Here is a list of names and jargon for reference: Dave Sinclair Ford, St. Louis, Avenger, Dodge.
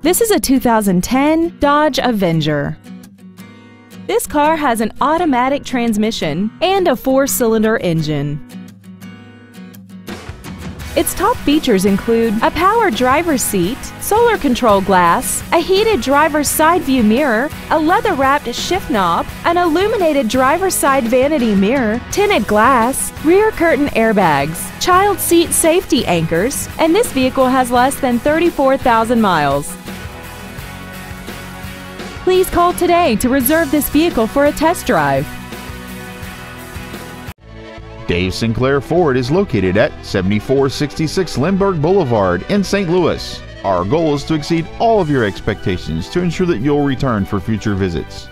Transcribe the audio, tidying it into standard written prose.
This is a 2010 Dodge Avenger. This car has an automatic transmission and a 4-cylinder engine. Its top features include a power driver's seat, solar control glass, a heated driver's side view mirror, a leather-wrapped shift knob, an illuminated driver's side vanity mirror, tinted glass, rear curtain airbags, child seat safety anchors, and this vehicle has less than 34,000 miles. Please call today to reserve this vehicle for a test drive. Dave Sinclair Ford is located at 7466 Lindbergh Boulevard in St. Louis. Our goal is to exceed all of your expectations to ensure that you'll return for future visits.